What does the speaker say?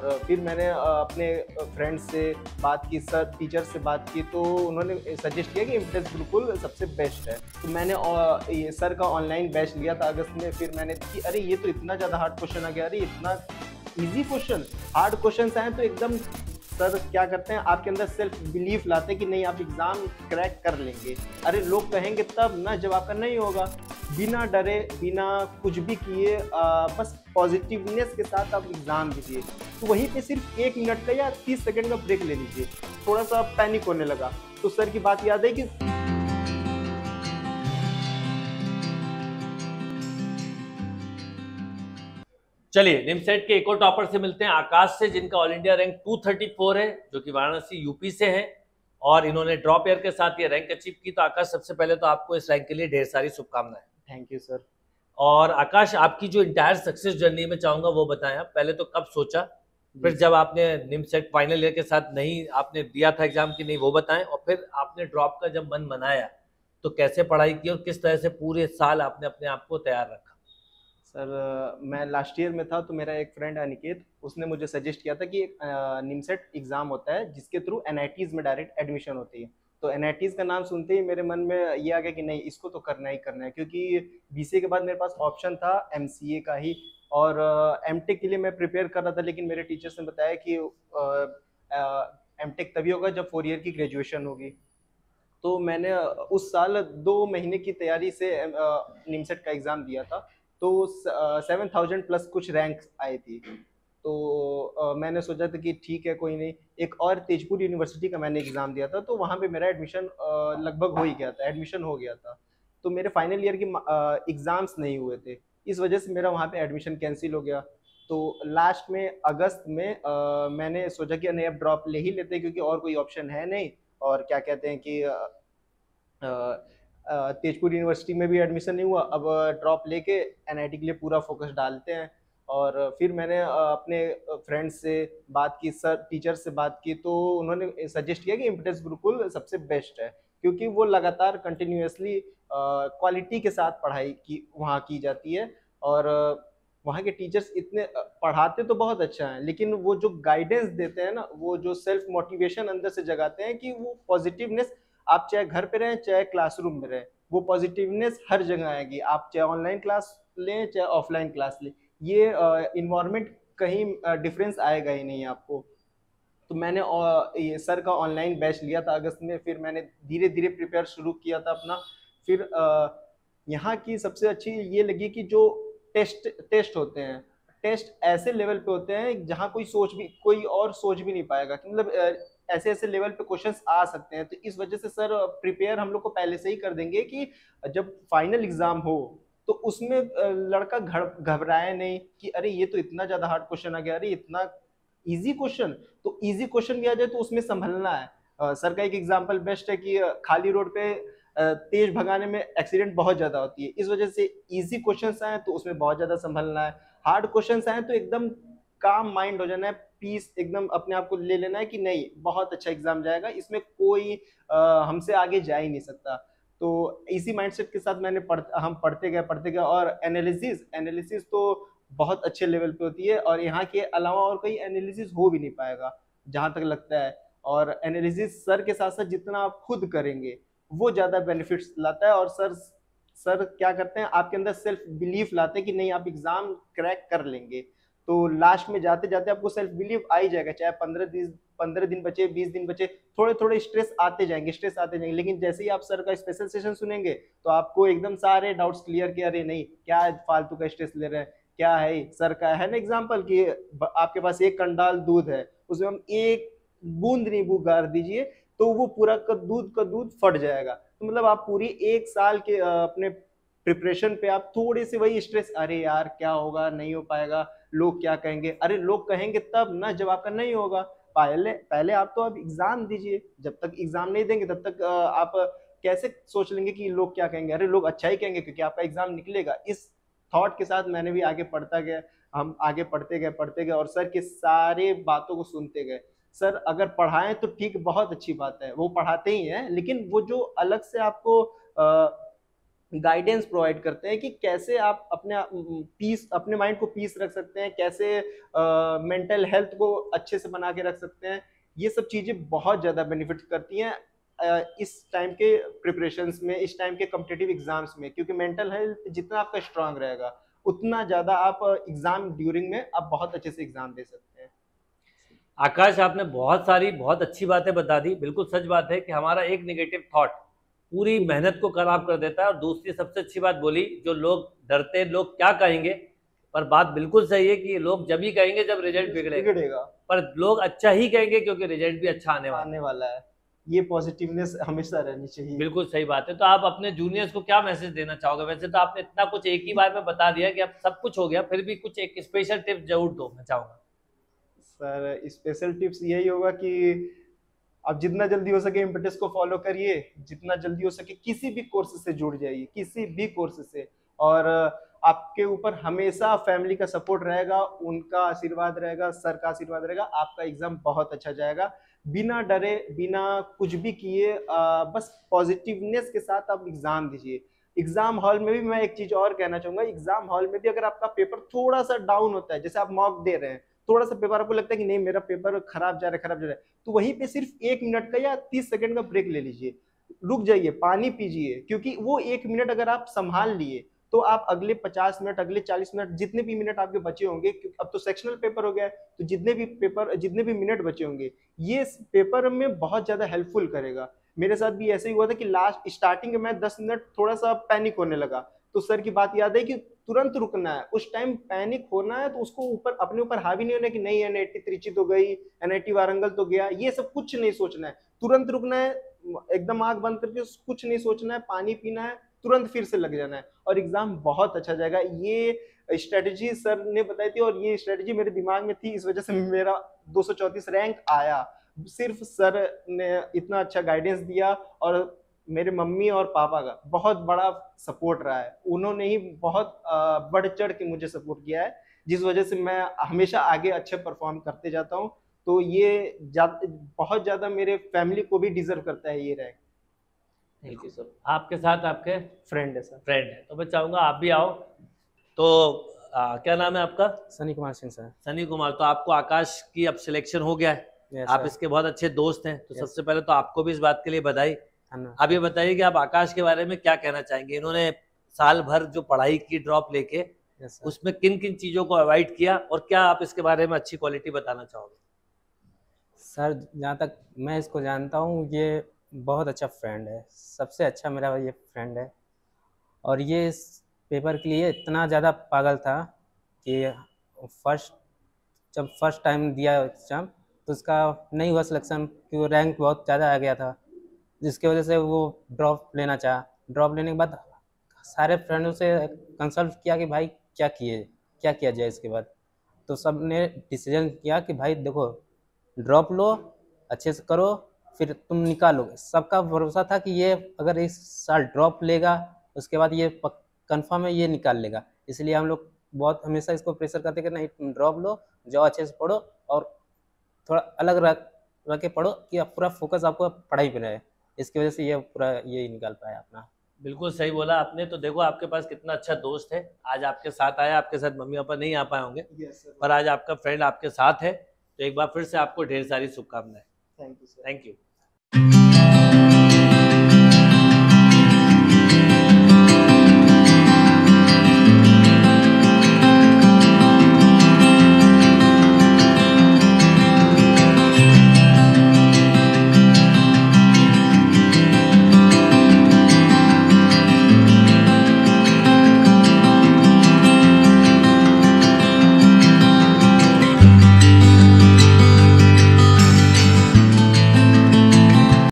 और फिर मैंने अपने फ्रेंड्स से बात की, सर टीचर से बात की, तो उन्होंने सजेस्ट किया कि इम्पेटस गुरुकुल सबसे बेस्ट है। तो मैंने ये सर का ऑनलाइन बैच लिया था अगस्त में। फिर मैंने कि अरे ये तो इतना ज़्यादा हार्ड क्वेश्चन आ गया, अरे इतना ईजी क्वेश्चन, हार्ड क्वेश्चन आए तो एकदम सर क्या करते हैं आपके अंदर सेल्फ बिलीफ लाते हैं कि नहीं आप एग्ज़ाम क्रैक कर लेंगे। अरे लोग कहेंगे तब ना जब आपका नहीं होगा। बिना डरे बिना कुछ भी किए बस पॉजिटिवनेस के साथ आप एग्ज़ाम दीजिए। तो वहीं पे सिर्फ 1 मिनट का या 30 सेकंड का ब्रेक ले लीजिए। थोड़ा सा पैनिक होने लगा तो सर की बात याद है कि चलिए निमसेट के एक और टॉपर से मिलते हैं, आकाश से, जिनका ऑल इंडिया रैंक 234 है, जो कि वाराणसी यूपी से हैं और इन्होंने ड्रॉप ईयर के साथ ये रैंक अचीव की। तो आकाश सबसे पहले तो आपको इस रैंक के लिए ढेर सारी शुभकामनाएं। Thank you sir. और आकाश आपकी जो इंटायर सक्सेस जर्नी में चाहूंगा वो बताएं आप, पहले तो कब सोचा, फिर जब आपने निमसेट फाइनल ईयर के साथ नहीं आपने दिया था एग्जाम की नहीं वो बताएं, और फिर आपने ड्रॉप का जब मन मनाया तो कैसे पढ़ाई की और किस तरह से पूरे साल आपने अपने आप को तैयार रखा। सर मैं लास्ट ईयर में था तो मेरा एक फ्रेंड अनिकेत, उसने मुझे सजेस्ट किया था कि एक निमसेट एग्ज़ाम होता है जिसके थ्रू NITs में डायरेक्ट एडमिशन होती है। तो NITs का नाम सुनते ही मेरे मन में ये आ गया कि नहीं इसको तो करना ही करना है, क्योंकि BCA के बाद मेरे पास ऑप्शन था MCA का ही, और MTech के लिए मैं प्रिपेयर कर रहा था। लेकिन मेरे टीचर्स ने बताया कि MTech तभी होगा जब 4 ईयर की ग्रेजुएशन होगी। तो मैंने उस साल 2 महीने की तैयारी से निमसेट का एग्ज़ाम दिया था। तो 7000+ कुछ रैंक्स आई थी। तो मैंने सोचा था कि ठीक है कोई नहीं। एक और तेजपुर यूनिवर्सिटी का मैंने एग्ज़ाम दिया था, तो वहाँ पे मेरा एडमिशन लगभग हो ही गया था, एडमिशन हो गया था। तो मेरे फाइनल ईयर की एग्ज़ाम्स नहीं हुए थे, इस वजह से मेरा वहाँ पे एडमिशन कैंसिल हो गया। तो लास्ट में अगस्त में मैंने सोचा कि नहीं अब ड्रॉप ले ही लेते, क्योंकि और कोई ऑप्शन है नहीं। और क्या कहते हैं कि तेजपुर यूनिवर्सिटी में भी एडमिशन नहीं हुआ, अब ड्रॉप लेके NIT के लिए पूरा फोकस डालते हैं। और फिर मैंने अपने फ्रेंड्स से बात की, सर टीचर से बात की, तो उन्होंने सजेस्ट किया कि इम्पेटस गुरुकुल सबसे बेस्ट है, क्योंकि वो लगातार कंटिन्यूसली क्वालिटी के साथ पढ़ाई की वहाँ की जाती है। और वहाँ के टीचर्स इतने पढ़ाते तो बहुत अच्छा हैं, लेकिन वो जो गाइडेंस देते हैं ना, वो जो सेल्फ मोटिवेशन अंदर से जगाते हैं कि वो पॉजिटिवनेस, आप चाहे घर पे रहें चाहे क्लासरूम में रहें, वो पॉजिटिवनेस हर जगह आएगी। आप चाहे ऑनलाइन क्लास लें चाहे ऑफलाइन क्लास लें, ये इन्वायरमेंट कहीं डिफरेंस आएगा ही नहीं आपको। तो मैंने ये सर का ऑनलाइन बैच लिया था अगस्त में। फिर मैंने धीरे धीरे प्रिपेयर शुरू किया था अपना। फिर यहाँ की सबसे अच्छी ये लगी कि जो टेस्ट होते हैं, टेस्ट ऐसे लेवल पे होते हैं जहाँ कोई और सोच भी नहीं पाएगा, कि मतलब ऐसे ऐसे लेवल पे क्वेश्चंस आ सकते हैं। तो इस वजह से सर प्रिपेयर हम लोग को पहले से ही कर देंगे कि जब फाइनल एग्ज़ाम हो तो उसमें लड़का घबराए नहीं कि अरे ये तो इतना ज़्यादा हार्ड क्वेश्चन आ गया, अरे इतना इजी क्वेश्चन। तो इजी क्वेश्चन भी आ जाए तो उसमें संभलना है। सर का एक एग्जाम्पल बेस्ट है कि खाली रोड पे तेज भगाने में एक्सीडेंट बहुत ज़्यादा होती है, इस वजह से ईजी क्वेश्चन आएँ तो उसमें बहुत ज़्यादा संभलना है। हार्ड क्वेश्चन आएँ तो एकदम काम माइंड हो जाना है, पीस एकदम अपने आप को ले लेना है कि नहीं बहुत अच्छा एग्जाम जाएगा, इसमें कोई हमसे आगे जा ही नहीं सकता। तो इसी माइंडसेट के साथ मैंने हम पढ़ते गए और एनालिसिस तो बहुत अच्छे लेवल पे होती है, और यहाँ के अलावा और कोई एनालिसिस हो भी नहीं पाएगा जहाँ तक लगता है। और एनालिसिस सर के साथ साथ जितना आप खुद करेंगे वो ज़्यादा बेनिफिट्स लाता है। और सर क्या करते हैं आपके अंदर सेल्फ बिलीफ लाते हैं कि नहीं आप एग्ज़ाम क्रैक कर लेंगे। तो लास्ट में जाते जाते आपको सेल्फ बिलीव आ ही जाएगा, चाहे 15 दिन बचे 20 दिन बचे, थोड़े थोड़े स्ट्रेस आते जाएंगे। लेकिन जैसे ही आप सर का स्पेशल सेशन सुनेंगे तो आपको एकदम सारे डाउट्स क्लियर किया, अरे नहीं क्या फालतू का स्ट्रेस ले रहे हैं, क्या है सर का है ना एग्जाम्पल कि आपके पास 1 कंडाल दूध है, उसमें हम 1 बूंद नींबू गार दीजिए तो वो पूरा दूध फट जाएगा। तो मतलब आप पूरी 1 साल के अपने प्रिपरेशन पे आप थोड़े से वही स्ट्रेस, अरे यार क्या होगा, नहीं हो पाएगा, लोग क्या कहेंगे, अरे लोग कहेंगे तब ना जब आपका नहीं होगा। पहले आप तो अब एग्ज़ाम दीजिए, जब तक एग्ज़ाम नहीं देंगे तब तक आप कैसे सोच लेंगे कि लोग क्या कहेंगे, अरे लोग अच्छा ही कहेंगे क्योंकि आपका एग्ज़ाम निकलेगा। इस थॉट के साथ मैंने भी आगे पढ़ता गया, हम आगे पढ़ते गए और सर के सारे बातों को सुनते गए। सर अगर पढ़ाएं तो ठीक, बहुत अच्छी बात है, वो पढ़ाते ही हैं, लेकिन वो जो अलग से आपको गाइडेंस प्रोवाइड करते हैं कि कैसे आप अपने माइंड को पीस रख सकते हैं, कैसे मेंटल हेल्थ को अच्छे से बना के रख सकते हैं। ये सब चीज़ें बहुत ज़्यादा बेनिफिट करती हैं इस टाइम के प्रिपरेशंस में, इस टाइम के कॉम्पिटिटिव एग्जाम्स में, क्योंकि मेंटल हेल्थ जितना आपका स्ट्रांग रहेगा उतना ज़्यादा आप एग्ज़ाम ड्यूरिंग में आप बहुत अच्छे से एग्ज़ाम दे सकते हैं। आकाश, आपने बहुत अच्छी बातें बता दी। बिल्कुल सच बात है कि हमारा एक नेगेटिव थॉट पूरी मेहनत को खराब कर देता है। और दूसरी सबसे अच्छी बात बोली, जो लोग डरते लोग क्या कहेंगे, पर बात बिल्कुल सही है कि लोग जब ही कहेंगे जब रिजल्ट बिगड़ेगा, पर लोग अच्छा ही कहेंगे क्योंकि रिजल्ट भी अच्छा आने वाला है। ये पॉजिटिवनेस हमेशा रहनी चाहिए। बिल्कुल सही बात है। तो आप अपने जूनियर्स को क्या मैसेज देना चाहोगे? वैसे तो आपने इतना कुछ एक ही बार में बता दिया कि अब सब कुछ हो गया, फिर भी कुछ एक स्पेशल टिप्स जरूर दो मैं चाहूँगा। सर, स्पेशल टिप्स यही होगा कि आप जितना जल्दी हो सके इम्पेटस को फॉलो करिए, जितना जल्दी हो सके किसी भी कोर्स से जुड़ जाइए, किसी भी कोर्स से। और आपके ऊपर हमेशा फैमिली का सपोर्ट रहेगा, उनका आशीर्वाद रहेगा, सर का आशीर्वाद रहेगा, आपका एग्जाम बहुत अच्छा जाएगा। बिना डरे, बिना कुछ भी किए, बस पॉजिटिवनेस के साथ आप एग्ज़ाम दीजिए। एग्जाम हॉल में भी मैं एक चीज़ और कहना चाहूँगा, एग्जाम हॉल में भी अगर आपका पेपर थोड़ा सा डाउन होता है, जैसे आप मॉक दे रहे हैं, थोड़ा सा पेपर आपको लगता है कि नहीं मेरा पेपर खराब जा रहा है, तो वहीं पे सिर्फ 1 मिनट का या 30 सेकंड का ब्रेक ले लीजिए, रुक जाइए, पानी पीजिए, क्योंकि वो 1 मिनट अगर आप संभाल लिए तो आप अगले 50 मिनट, अगले 40 मिनट, जितने भी मिनट आपके बचे होंगे, अब तो सेक्शनल पेपर हो गया है, तो जितने भी मिनट बचे होंगे ये पेपर में बहुत ज़्यादा हेल्पफुल करेगा। मेरे साथ भी ऐसे ही हुआ था कि स्टार्टिंग में 10 मिनट थोड़ा सा पैनिक होने लगा, तो सर की बात याद है कि तुरंत रुकना है, उस टाइम पैनिक होना है, तो उसको अपने ऊपर हावी नहीं होना कि नहीं NIT त्रिची तो गई, NIT वारंगल तो गया, ये सब कुछ नहीं सोचना है। तुरंत रुकना है, एकदम आंख बंद करके कुछ नहीं सोचना है, पानी पीना है, तुरंत फिर से लग जाना है और एग्जाम बहुत अच्छा जाएगा। ये स्ट्रेटेजी सर ने बताई थी और ये स्ट्रेटेजी मेरे दिमाग में थी, इस वजह से मेरा 234 रैंक आया। सिर्फ सर ने इतना अच्छा गाइडेंस दिया और मेरे मम्मी और पापा का बहुत बड़ा सपोर्ट रहा है, उन्होंने ही बहुत बढ़ चढ़ के मुझे सपोर्ट किया है, जिस वजह से मैं हमेशा आगे अच्छे परफॉर्म करते जाता हूँ। तो ये बहुत ज़्यादा मेरे फैमिली को भी डिजर्व करता है ये रैंक। Thank you sir. आपके साथ आपके फ्रेंड है सर? फ्रेंड है, तो मैं चाहूँगा आप भी आओ। तो क्या नाम है आपका? सनी कुमार सिंह सर। सनी कुमार, तो आपको आकाश की अब सिलेक्शन हो गया है। yes, आप इसके बहुत अच्छे दोस्त हैं, तो सबसे पहले तो आपको भी इस बात के लिए बधाई। आप ये बताइए कि आप आकाश के बारे में क्या कहना चाहेंगे? इन्होंने साल भर जो पढ़ाई की ड्रॉप लेके उसमें किन किन चीज़ों को अवॉइड किया और क्या आप इसके बारे में अच्छी क्वालिटी बताना चाहोगे? सर, जहाँ तक मैं इसको जानता हूँ ये बहुत अच्छा फ्रेंड है, सबसे अच्छा मेरा ये फ्रेंड है। और ये इस पेपर के लिए इतना ज़्यादा पागल था कि जब फर्स्ट टाइम दिया एग्जाम तो उसका नहीं हुआ सिलेक्शन, क्योंकि रैंक बहुत ज़्यादा आ गया था, जिसके वजह से वो ड्रॉप लेना चाहा। ड्रॉप लेने के बाद सारे फ्रेंडों से कंसल्ट किया कि भाई क्या किया जाए इसके बाद, तो सब ने डिसीजन किया कि भाई देखो ड्रॉप लो, अच्छे से करो, फिर तुम निकालोगे। सबका भरोसा था कि ये अगर इस साल ड्रॉप लेगा उसके बाद ये कंफर्म है ये निकाल लेगा, इसलिए हम लोग बहुत हमेशा इसको प्रेशर करते कि नहीं तुम ड्रॉप लो, जाओ अच्छे से पढ़ो और थोड़ा अलग रह के पढ़ो कि पूरा फोकस आपको पढ़ाई पर रहे। इसकी वजह से ये पूरा यही निकाल पाया अपना। बिल्कुल सही बोला आपने। तो देखो आपके पास कितना अच्छा दोस्त है, आज आपके साथ आया। आपके साथ मम्मी पापा नहीं आ पाए होंगे। yes, पर आज आपका फ्रेंड आपके साथ है, तो एक बार फिर से आपको ढेर सारी शुभकामनाएं। Thank you.